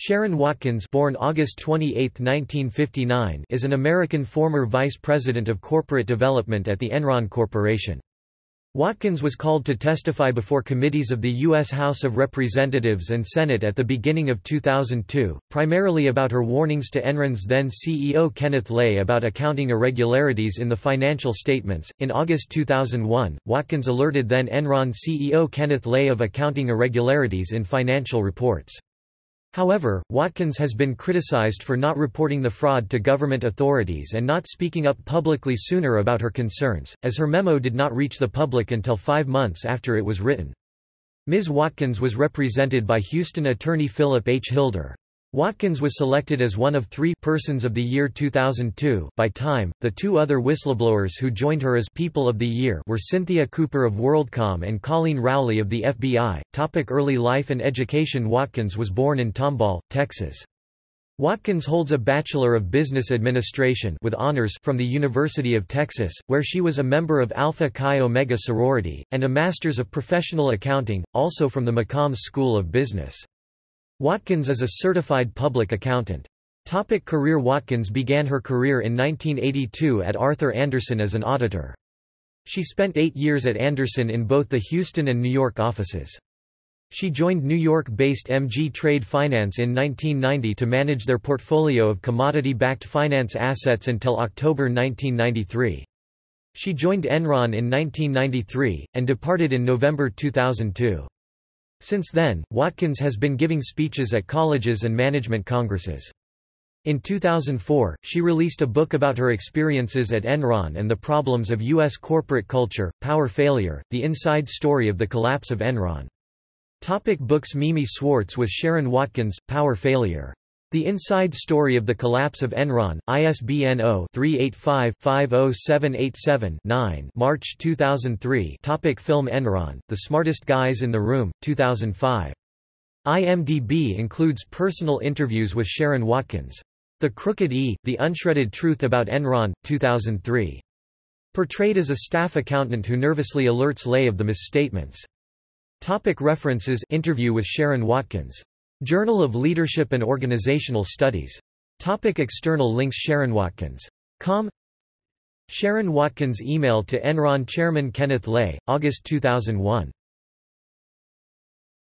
Sherron Watkins, born August 28, 1959, is an American former vice president of corporate development at the Enron Corporation. Watkins was called to testify before committees of the U.S. House of Representatives and Senate at the beginning of 2002, primarily about her warnings to Enron's then CEO Kenneth Lay about accounting irregularities in the financial statements. In August 2001, Watkins alerted then Enron CEO Kenneth Lay of accounting irregularities in financial reports. However, Watkins has been criticized for not reporting the fraud to government authorities and not speaking up publicly sooner about her concerns, as her memo did not reach the public until 5 months after it was written. Ms. Watkins was represented by Houston attorney Philip H. Hilder. Watkins was selected as one of 3 Persons of the Year 2002 by Time. The 2 other whistleblowers who joined her as People of the Year were Cynthia Cooper of WorldCom and Colleen Rowley of the FBI. Topic: Early life and education. Watkins was born in Tomball, Texas. Watkins holds a Bachelor of Business Administration with honors from the University of Texas, where she was a member of Alpha Chi Omega sorority, and a Master's of Professional Accounting, also from the McCombs School of Business. Watkins is a certified public accountant. Topic: Career. Watkins began her career in 1982 at Arthur Andersen as an auditor. She spent 8 years at Andersen in both the Houston and New York offices. She joined New York-based MG Trade Finance in 1990 to manage their portfolio of commodity-backed finance assets until October 1993. She joined Enron in 1993, and departed in November 2002. Since then, Watkins has been giving speeches at colleges and management congresses. In 2004, she released a book about her experiences at Enron and the problems of U.S. corporate culture. Power Failure: The Inside Story of the Collapse of Enron. Topic: Books. Mimi Swartz with Sherron Watkins, Power Failure: The Inside Story of the Collapse of Enron, ISBN 0-385-50787-9, March 2003. Topic: Film. Enron, The Smartest Guys in the Room, 2005. IMDb includes personal interviews with Sherron Watkins. The Crooked E, The Unshredded Truth About Enron, 2003. Portrayed as a staff accountant who nervously alerts Lay of the misstatements. Topic: References. Interview with Sherron Watkins. Journal of Leadership and Organizational Studies. Topic: External links. SherronWatkins.com. Sherron Watkins' email to Enron Chairman Kenneth Lay, August 2001.